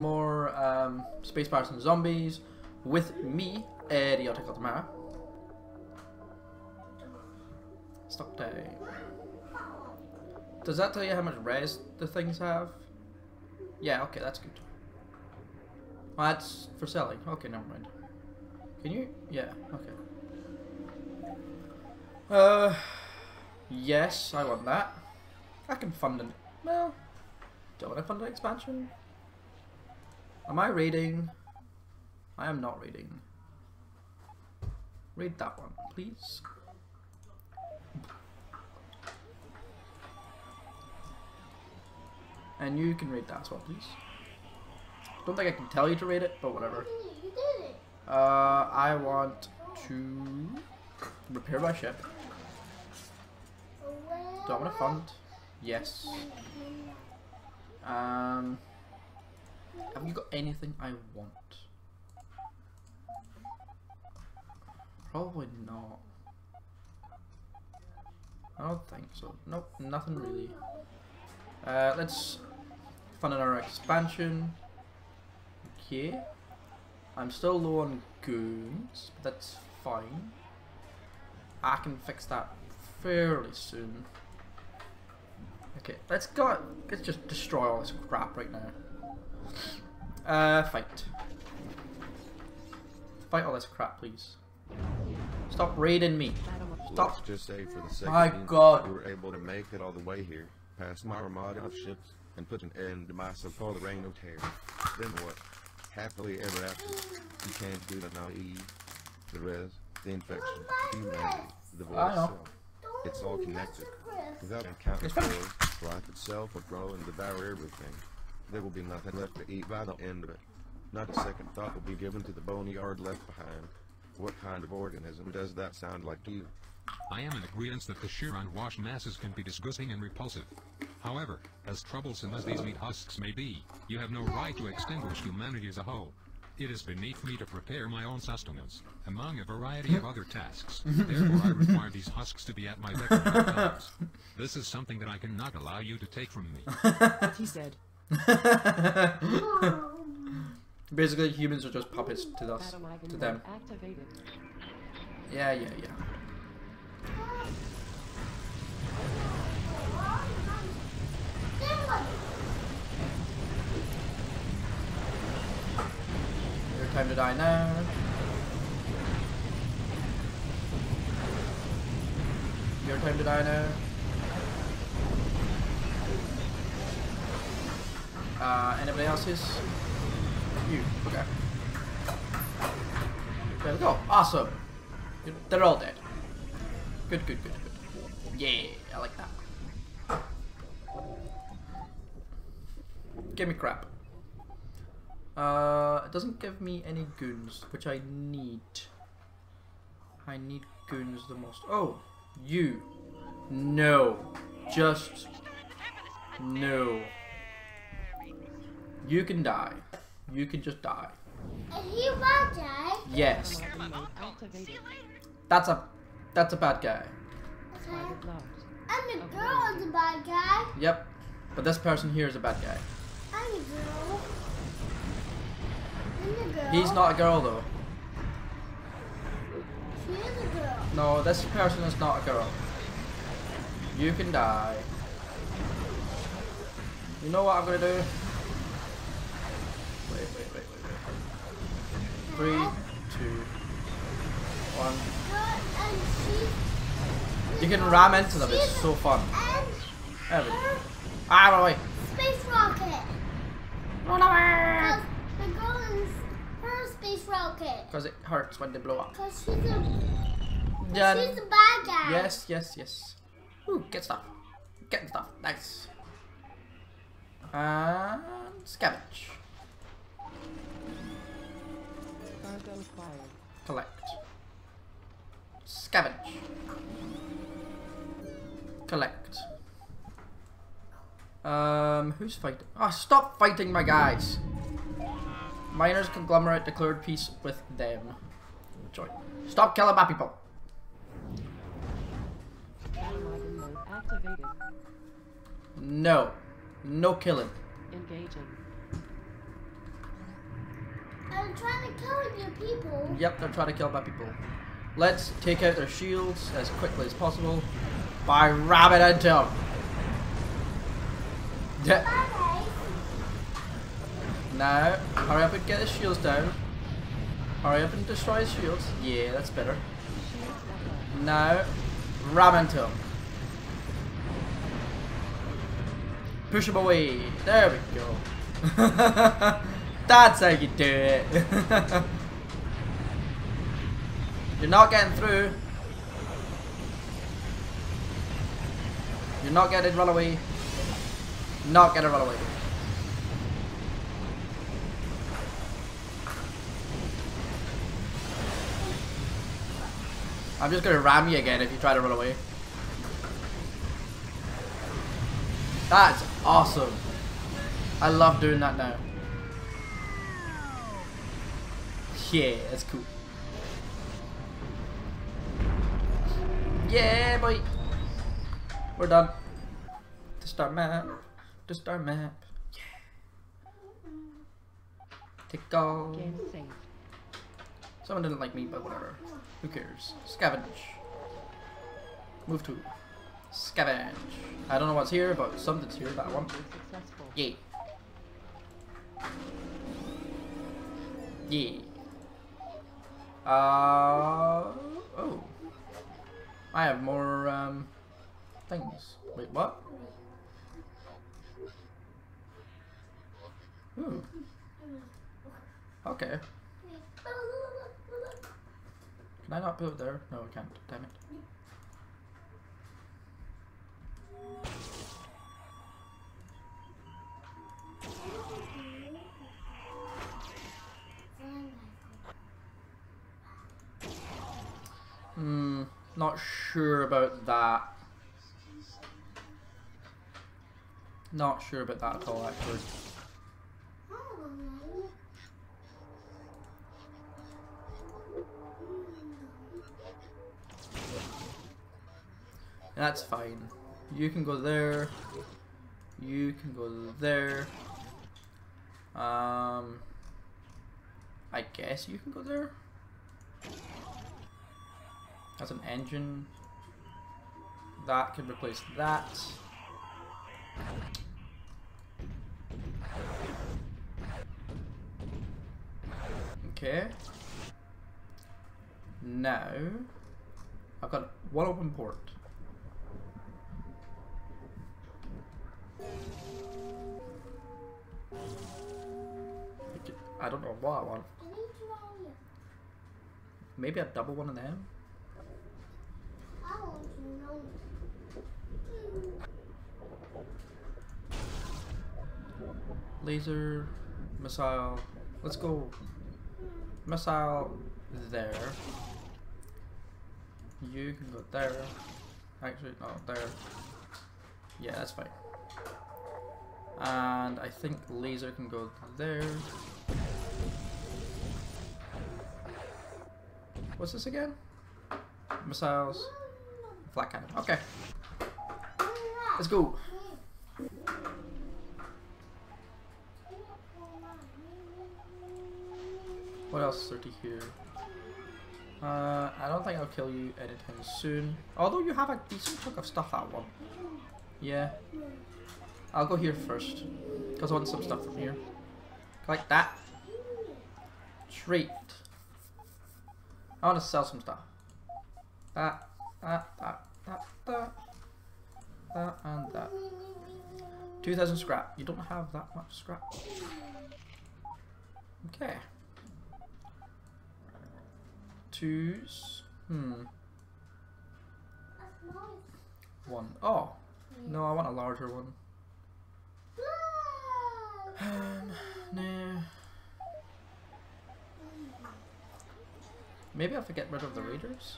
More space pirates and zombies with me, IdioticUlt1mara. Stop day. Does that tell you how much res the things have? Yeah, okay, that's good. Well, that's for selling. Okay, never mind. Can you? Yeah, okay. Yes, I want that. I can fund an. Well, do I want to fund an expansion? Am I reading? I am not reading. Read that one, please. And you can read that as well, please. Don't think I can tell you to read it, but whatever. I want to repair my ship. Do I want to fund? Yes. Have you got anything I want? Probably not. I don't think so. Nope, nothing really. Let's fund another expansion. Okay. I'm still low on goons, but that's fine. I can fix that fairly soon. Okay, let's just destroy all this crap right now. Fight all this crap, please. Stop raiding me. Stop. Let's just say for the second my God, we were able to make it all the way here, past my armada of ships, and put an end to my so-called reign of terror. Then what? Happily ever after. You can't do the naive, the res, the infection, the humanity, the voice itself. It's all connected. Without accounting for life itself will grow and devour everything. There will be nothing left to eat by the end of it. Not a second thought will be given to the boneyard left behind. What kind of organism does that sound like to you? I am in agreement that the sheer unwashed masses can be disgusting and repulsive. However, as troublesome as these meat husks may be, you have no right to extinguish humanity as a whole. It is beneath me to prepare my own sustenance, among a variety of other tasks. Therefore, I require these husks to be at my beck at all times. This is something that I cannot allow you to take from me. He said. Basically, humans are just puppets to us, to them. Yeah. Your time to die now. Your time to die now. Anybody else's? You. Okay. There we go. Awesome. They're all dead. Good. Yeah, I like that. Give me crap. It doesn't give me any goons, which I need. I need goons the most. Oh, you. No. Just. No. You can die. You can just die. You will die? Yes. That's a bad guy. Okay. I'm a girl is a bad guy. Yep. But this person here is a bad guy. I'm a girl. I'm a girl. He's not a girl though. She is a girl. No, this person is not a girl. You can die. You know what I'm gonna do? Wait. 3, 2, 1. You can ram into them, it's so fun. There we go. Ah, no, wait. Space rocket. Run away. Because the girl is her space rocket. Because it hurts when they blow up. Because she's a bad guy. Yes. Ooh, get stuff. Get stuff. Nice. And scavenge. Collect. Scavenge. Collect. Who's fighting? Ah, oh, stop fighting my guys! Miners conglomerate declared peace with them. Joy. Stop killing my people! No. No killing. Engaging. They're trying to kill your people. Yep, they're trying to kill my people. Let's take out their shields as quickly as possible by ramming into them. Now, hurry up and get his shields down. Hurry up and destroy his shields. Yeah, that's better. Now, ram into him. Push him away. There we go. That's how you do it. You're not getting through. You're not getting run away. Not gonna run away. I'm just gonna ram you again if you try to run away. That's awesome. I love doing that now. Yeah, that's cool. Yeah, boy. We're done. To start map. Just our map. Yeah. Take off. Someone didn't like me, but whatever. Who cares? Scavenge. Move to scavenge. I don't know what's here, but something's here that I want. Yeah. Yeah. Oh. I have more things. Wait, what? Ooh. Okay. Can I not build there? No, I can't. Damn it. Not sure about that. Not sure about that at all, actually. That's fine. You can go there. You can go there. I guess you can go there. That's an engine. That can replace that. Okay. Now, I've got one open port. I don't know what I want. Maybe I double one of them. Laser, missile. Let's go. Missile there. You can go there. Actually, no, there. Yeah, that's fine. And I think laser can go there. What's this again? Missiles. Flat cannon. Okay. Let's go. What else is there to hear? I don't think I'll kill you anytime soon. Although you have a decent chunk of stuff, that one. Yeah. I'll go here first. Because I want some stuff from here. Like that. Treat. I want to sell some stuff. That and that. 2,000 scrap. You don't have that much scrap. Okay. Twos. One. Oh. No, I want a larger one. No. Maybe I have to get rid of the raiders.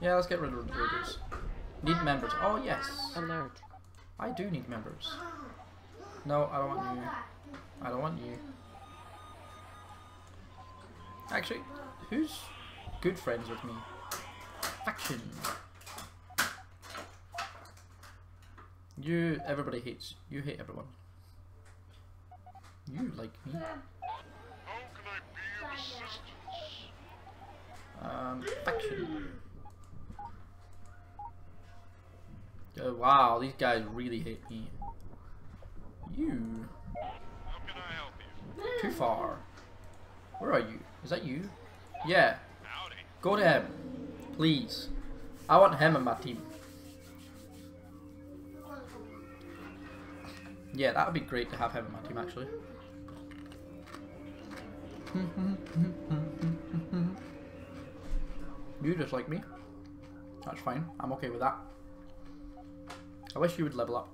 Yeah, let's get rid of the raiders. Need members. Oh, yes. Alert. I do need members. No, I don't want you. I don't want you. Actually, who's good friends with me? Faction. You, everybody hates. You hate everyone. You like me. Faction. Oh, wow, these guys really hate me. You. How can I help you? Too far. Where are you? Is that you? Yeah. Howdy. Go to him, please. I want him on my team. Yeah, that would be great to have him on my team, actually. You just like me. That's fine. I'm okay with that. I wish you would level up.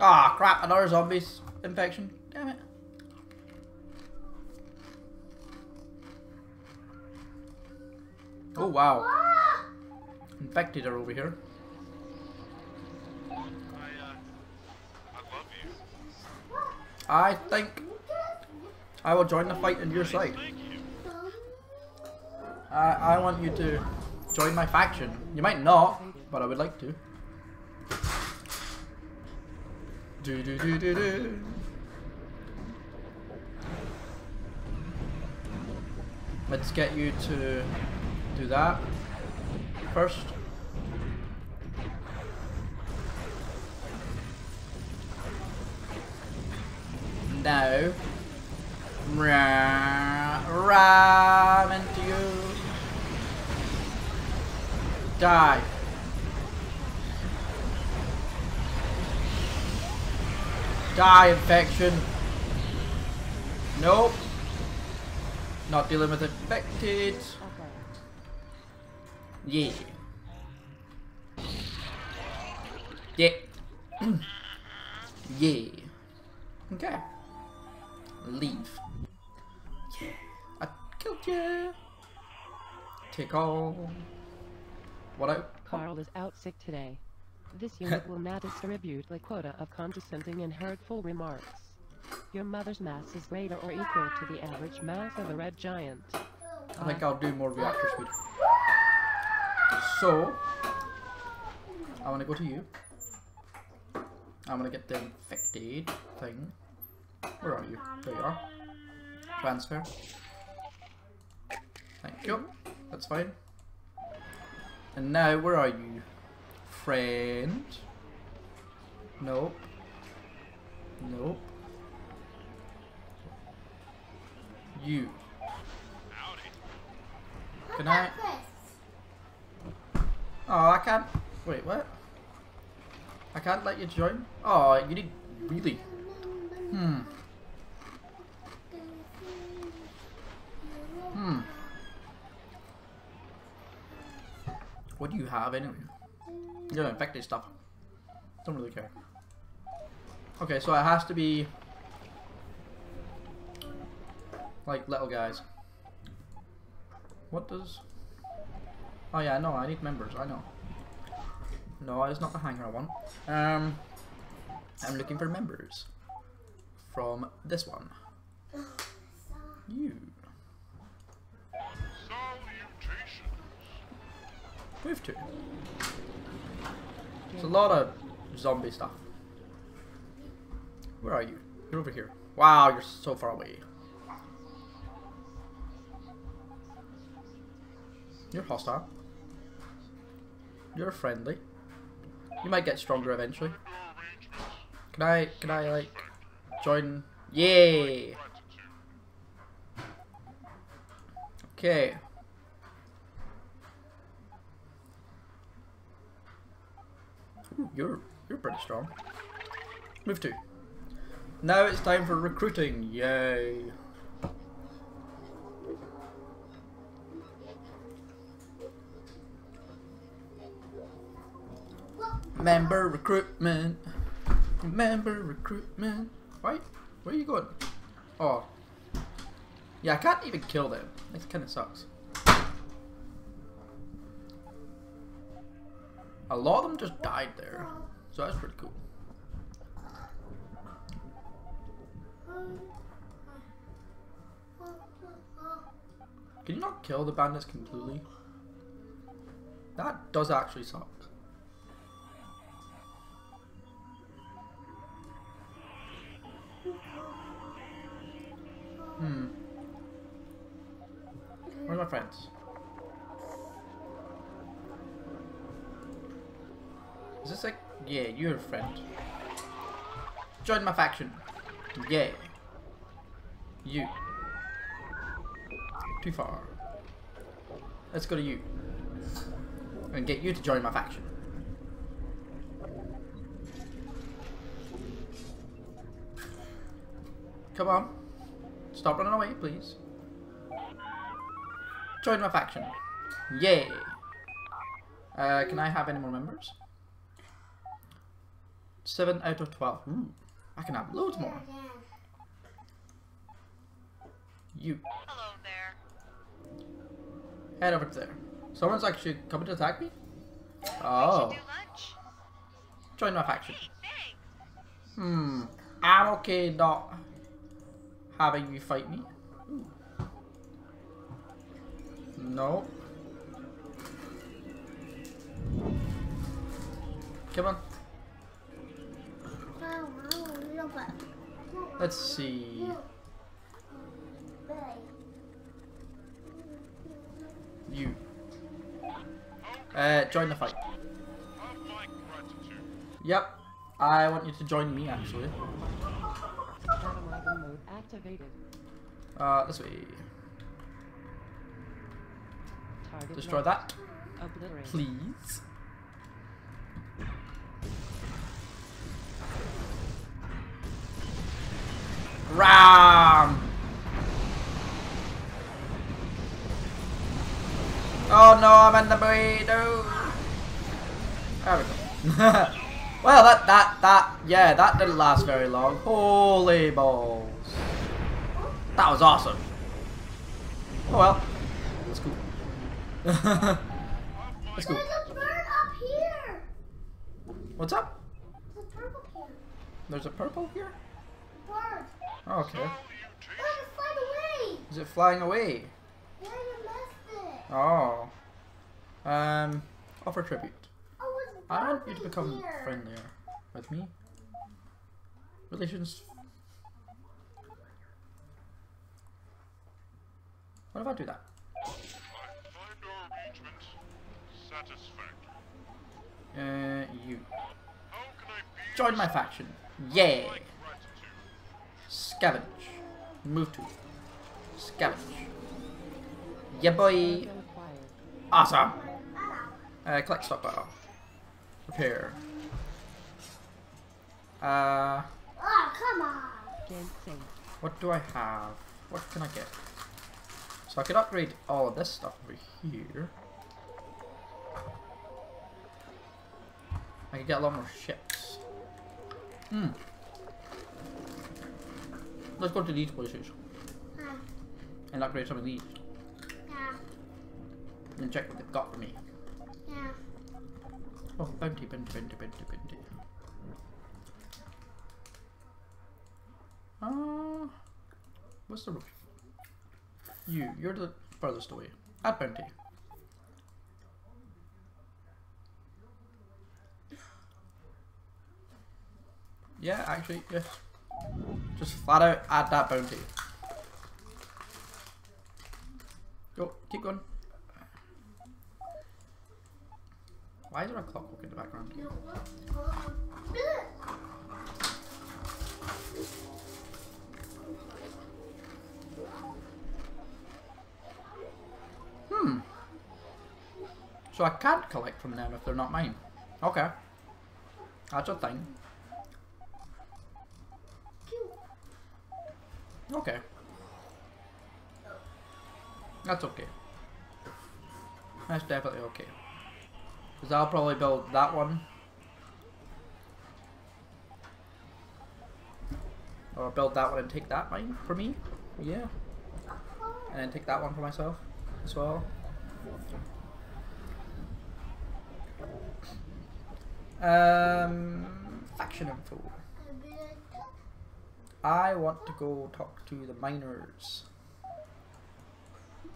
Ah, crap! Another zombie infection. Damn it. Oh wow! Infected are over here. I love you. I think I will join the fight on your side. I want you to join my faction. You might not, but I would like to. Do do do do do. Let's get you to do that first. No. Ram into you. Die. Die, infection. Nope. Not dealing with infected. Yeah. Yeah. Yeah. Okay. Leave. Yeah. I killed you. Take all. What up? Carl is out sick today. This unit will not distribute a quota of condescending and hurtful remarks. Your mother's mass is greater or equal to the average mass of a red giant. I think I'll do more reactor speed. So, I want to go to you. I'm going to get the infected thing. Where are you? There you are. Transfer. Thank you. That's fine. And now, where are you? Friend. Nope. Nope. You. Good night. Oh, I can't. Wait, what? I can't let you join? Oh, you need. Really? What do you have anyway? You're infected stuff. Don't really care. Okay, so it has to be like little guys. What does. Oh yeah, no, I need members, I know. No, it's not the hangar I want. I'm looking for members from this one. You. Salutations. Move to. There's a lot of zombie stuff. Where are you? You're over here. Wow, you're so far away. You're hostile. You're friendly. You might get stronger eventually. Can I like join? Yay! Okay. Ooh, you're pretty strong. Move to. Now it's time for recruiting. Yay! Member recruitment. Member recruitment. Wait, where are you going? Oh. Yeah, I can't even kill them. This kind of sucks. A lot of them just died there. So that's pretty cool. Can you not kill the bandits completely? That does actually suck. Where's my friends? Is this like... Yeah, you're a friend. Join my faction. Yeah. You. Too far. Let's go to you. And get you to join my faction. Come on. Stop running away, please. Join my faction. Yay! Can I have any more members? 7 out of 12. Ooh, I can have loads more. You. Hello there. Head over there. Someone's actually coming to attack me? Oh. Join my faction. Hmm. I'm okay not having you fight me. Ooh. No. Come on. Let's see. You. Join the fight. Yep. I want you to join me, actually. This way. Destroy that. Please. Ram! Oh no, I'm in the way, no! There we go. Well, that didn't last very long. Holy balls. That was awesome. Oh well. That's cool. That's cool. There's a bird up here! What's up? There's a purple here. There's a purple here? Bird. Okay. Bird is flying away. Is it flying away? Yeah, you missed it. Oh. Offer tribute. Oh, I want you to become friendlier with me. Relations. What if I do that? Find our arrangement satisfactory. You. Join my faction. Yay. Yeah. Scavenge. Move to. Scavenge. Yeah, boy. Awesome. Collect stockpile. Repair. Oh, come on. What do I have? What can I get? So I can upgrade all of this stuff over here. I can get a lot more ships. Hmm. Let's go to these places and upgrade some of these and check what they've got for me. Oh, bounty. What's the roof? You're the furthest away. Add bounty. Yeah, actually, yes. Just flat out add that bounty. Go, keep going. Why is there a clockwork in the background? Hmm. So I can't collect from them if they're not mine. Okay. That's a thing. Okay. That's okay. That's definitely okay. Because I'll probably build that one. Or build that one and take that mine for me. Yeah. And then take that one for myself as well. Faction info. I want to go talk to the miners.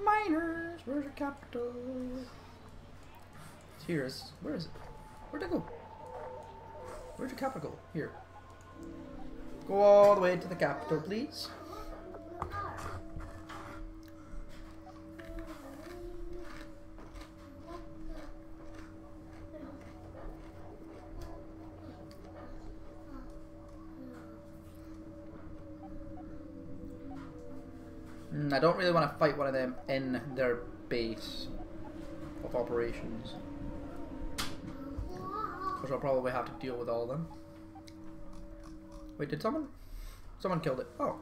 Miners, where's your capital? Here is. Where is it? Where'd it go? Where'd your capital go? Here. Go all the way to the capital, please. I don't really want to fight one of them in their base of operations, because I'll probably have to deal with all of them. Wait, did someone? Someone killed it. Oh.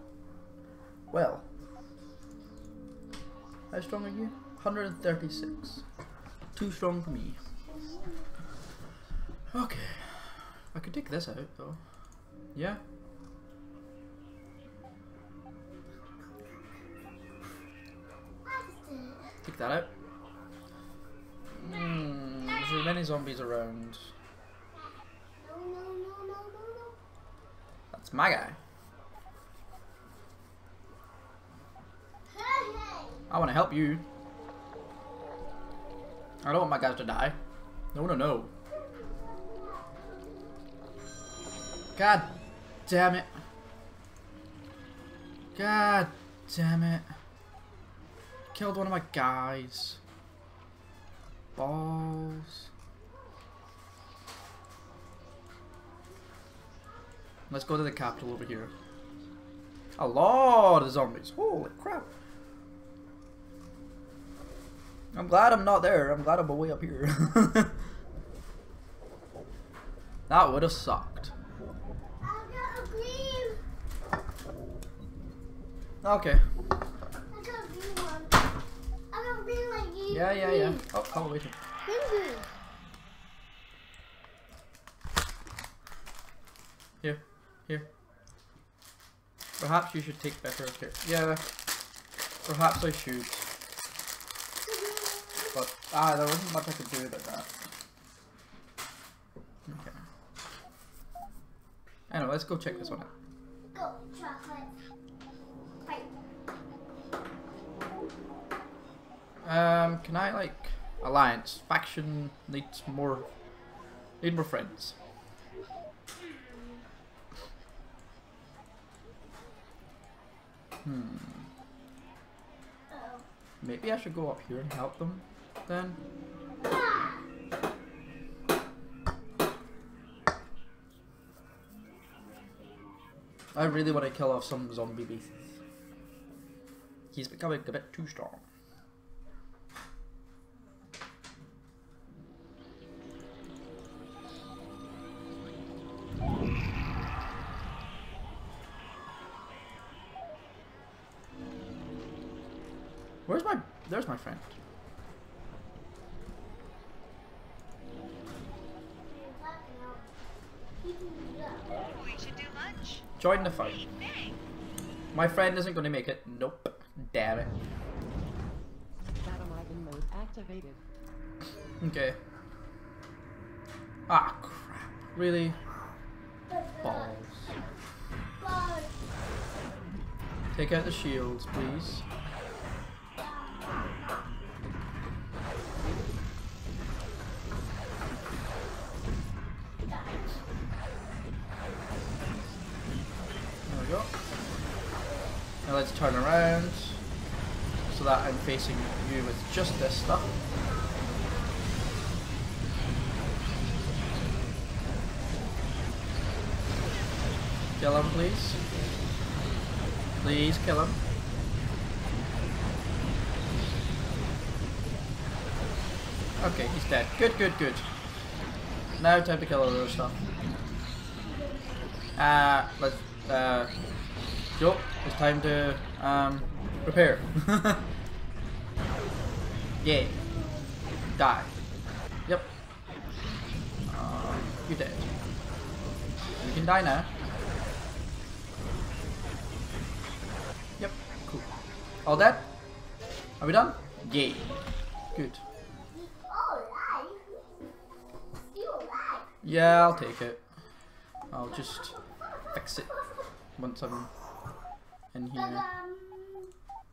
Well. How strong are you? 136. Too strong for me. Okay. I could take this out though. Yeah. Take that out. There's really many zombies around. That's my guy. I want to help you. I don't want my guys to die. No, no, no. God damn it. God damn it. Killed one of my guys. Balls. Let's go to the capital over here. A lot of zombies. Holy crap. I'm glad I'm not there. I'm glad I'm way up here. That would have sucked. Okay. Yeah, yeah, yeah. Oh, Halloween. Here, here. Perhaps you should take better care. Yeah. Perhaps I should. But there wasn't much I could do about that. Okay. Anyway, let's go check this one out. Go chocolate. Can I like alliance faction need more friends? Maybe I should go up here and help them then. I really want to kill off some zombie beasts. He's becoming a bit too strong. There's my friend. We should do lunch. Join the fight. My friend isn't going to make it. Nope. Damn it. Automatic mode activated. Okay. Ah, crap. Really? Balls. Take out the shields, please. Let's turn around so that I'm facing you with just this stuff. Kill him, please. Please kill him. Okay, he's dead. Good, good, good. Now time to kill all the other stuff. Yup, it's time to prepare. Yeah. Die. Yep. You're dead. You can die now. Yep. Cool. All dead? Are we done? Yeah. Good. Yeah, I'll take it. I'll just fix it once I'm in here.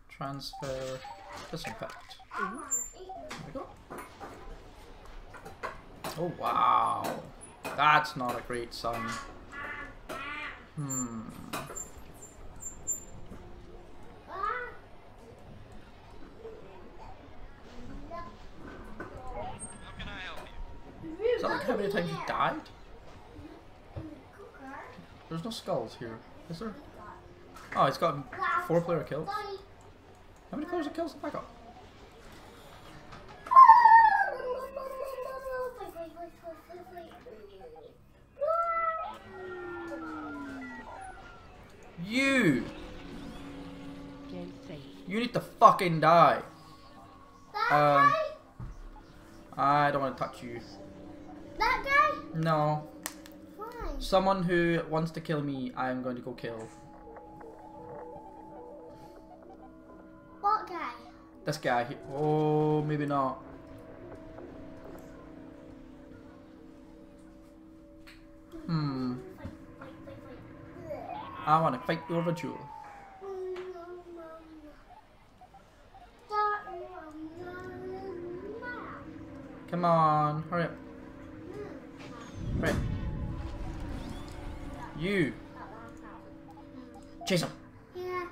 Transfer, disinfect. There we go. Oh wow, that's not a great sign. Is that like how many times you died? There's no skulls here, is there? Oh, he's got 4 player kills. How many colors of kills have I got? You! You need to fucking die. I don't want to touch you. That guy? No. Why? Someone who wants to kill me, I am going to go kill. What guy? This guy. Oh, maybe not. Hmm. I want to fight over Jewel. Come on, hurry up. Hurry up. You. Chase him. Yeah.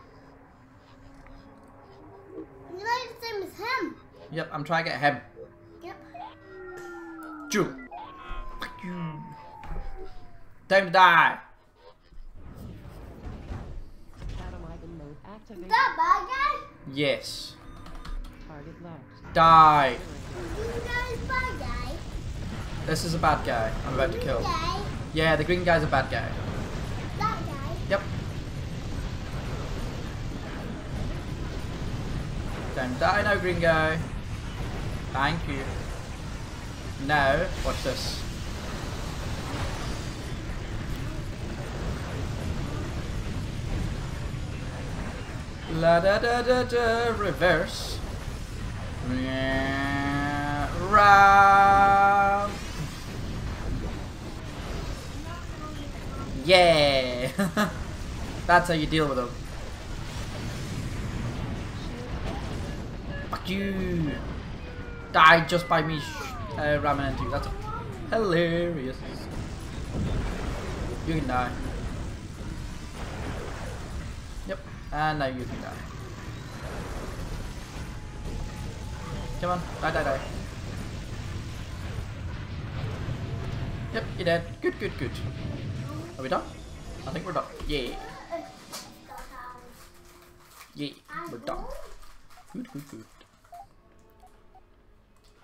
You're not the same as him. Yep, I'm trying to get him. Yep. Jewel. Fuck you. Time to die. Is that bad guy? Yes. Die. This is a bad guy I'm about to kill. Yeah, the green guy's a bad guy. That guy? Yep. Don't die now, green guy. Thank you. Now, watch this. La da da da da, reverse. Round. Yeah. That's how you deal with them. Fuck you. Died just by me ramming into you. That's hilarious. You can die. Yep. And now you can die. Come on, die, die, die. Yep, you're dead. Good, good, good. Are we done? I think we're done. Yeah. Yeah, we're done. Good, good, good.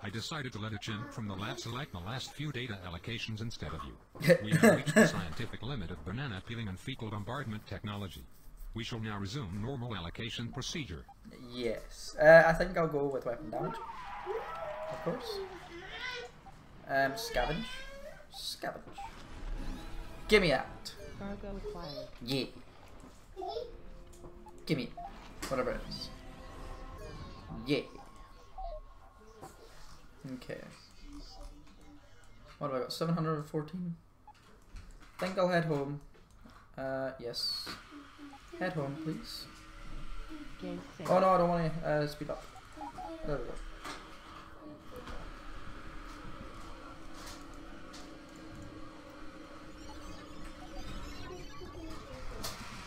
I decided to let a chimp from the lab select the last few data allocations instead of you. We have reached the scientific limit of banana peeling and fecal bombardment technology. We shall now resume normal allocation procedure. Yes. I think I'll go with weapon damage. Of course. Scavenge. Scavenge. Gimme that. Yeah. Gimme. Whatever it is. Yeah. Okay. What have I got? 714? I think I'll head home. Yes. Head home, please. Oh no, I don't want to speed up. There we go.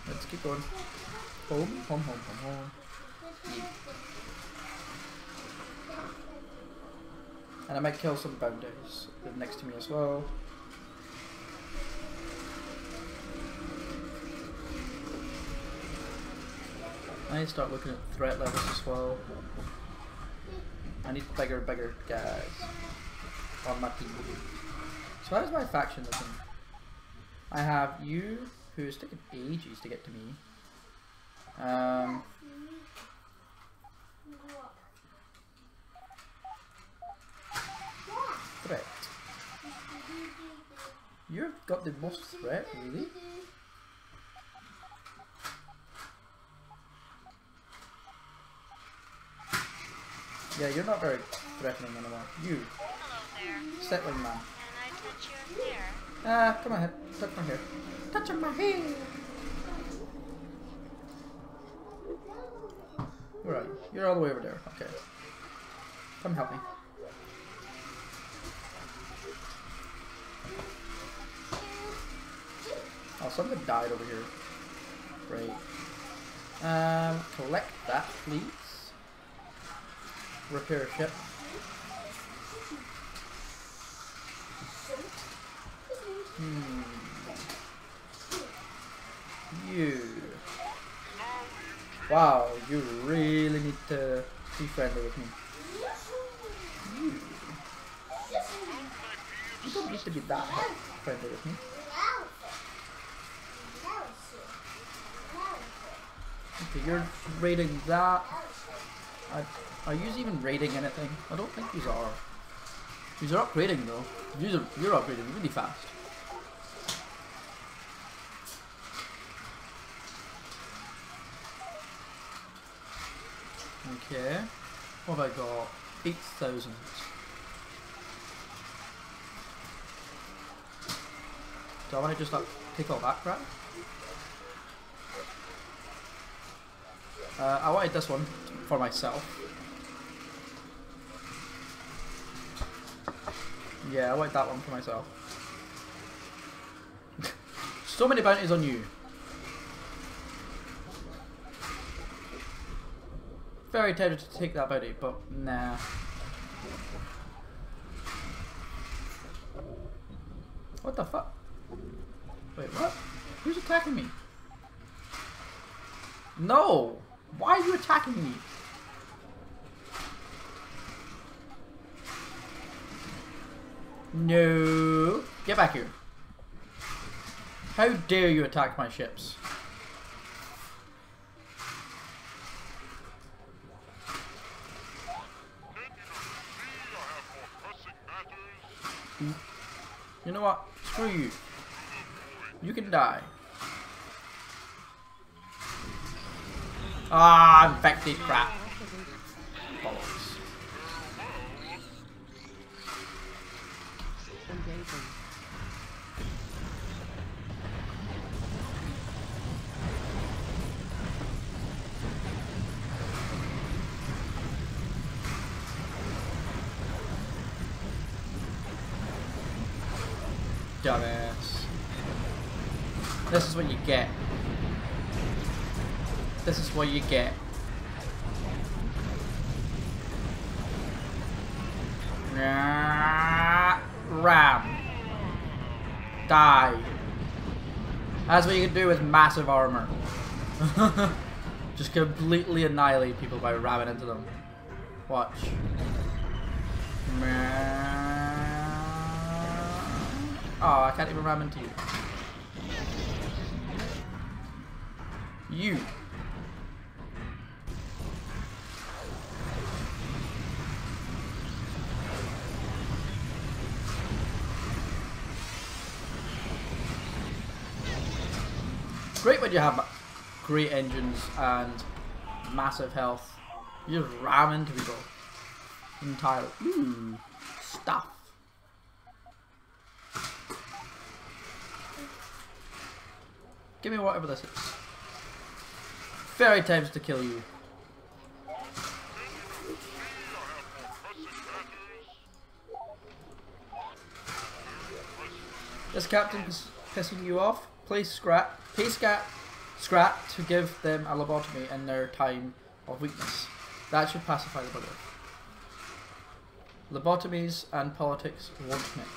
Let's keep going. Home, home, home, home, home. Yeah. And I might kill some boundaries next to me as well. I need to start looking at threat levels as well. I need bigger guys on my team. So how is my faction looking? I have you, who's taking ages to get to me. Threat. You've got the most threat, really? Yeah, you're not very threatening anymore. You. Hello there. Settling man. Can I touch your hair? Ah, come on, touch my hair. Touch my hair! Where are you? You're all the way over there. Okay. Come help me. Oh, something died over here. Great. Collect that, please. Repair ship. You. Wow, You really need to be friendly with me. You don't need to be that friendly with me. Okay, you're raiding that. Are yous even raiding anything? I don't think yous are. Yous are upgrading though. You're upgrading really fast. Okay, what have I got? 8,000. Do I want to just like take all that crap? I wanted this one for myself. Yeah, I wanted that one for myself. So many bounties on you. Very tempted to take that bounty, but nah. What the fuck? Wait, what? Who's attacking me? No! Why are you attacking me? No! Get back here. How dare you attack my ships? You know what? Screw you. You can die. Ah, infected crap. Bollocks. Dumbass. This is what you get. This is what you get. Ram. Die. That's what you can do with massive armor. Just completely annihilate people by ramming into them. Watch. Oh, I can't even ram into you. You. Great when you have great engines and massive health. You just ram into people entirely. Ooh, stuff. Give me whatever this is. Very tempted to kill you. This captain is pissing you off. Pay scrap to give them a lobotomy in their time of weakness. That should pacify the bugger. Lobotomies and politics won't mix.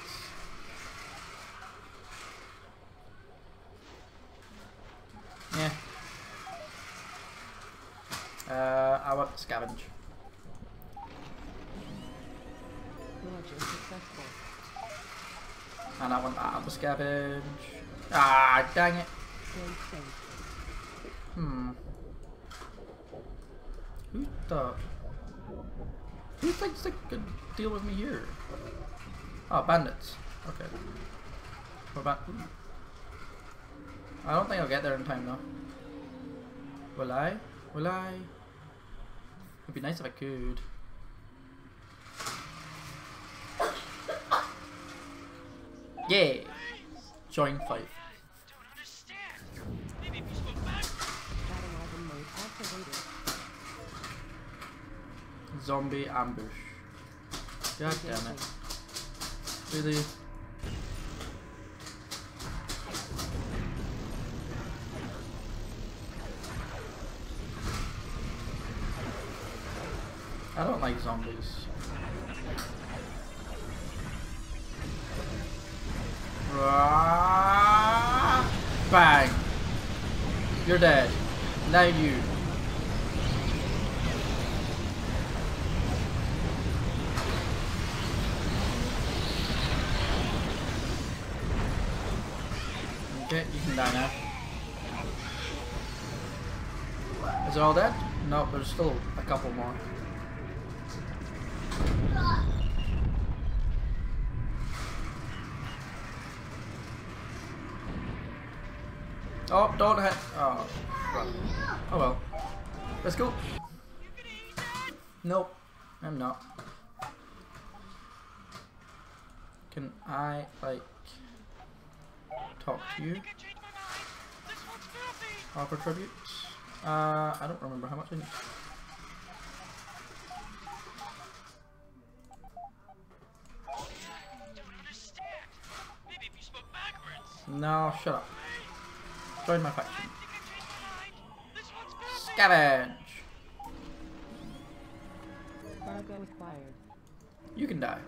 Yeah. I want to scavenge. Roger, successful. And I want that other scavenge. Ah, dang it. Who thinks they could deal with me here? Oh, bandits. Okay. What about... I don't think I'll get there in time though. Will I? Will I? It'd be nice if I could. Yeah! Join fight. Zombie ambush. God damn it. Really? I don't like zombies. Bang! You're dead. Now you. Okay, you can die now. Is it all dead? No, there's still a couple more. Oh, don't hit. Oh, oh well. Let's go. Nope, I'm not. Can I, like, talk to you? Offer tribute? I don't remember how much I need. No, shut up. Join my faction. Scavenge! You can die.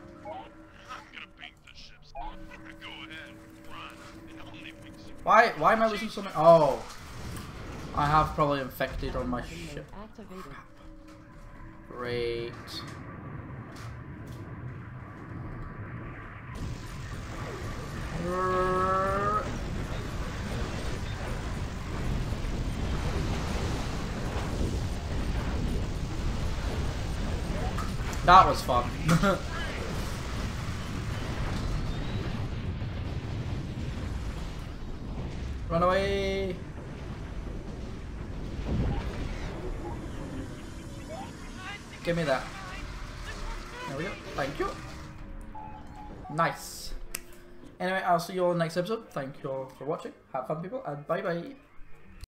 Why am I losing so many? Oh, I have probably infected on my ship. Great. That was fun. Run away! Give me that. There we go. Thank you. Nice. Anyway, I'll see you all in the next episode. Thank you all for watching. Have fun, people, and bye bye.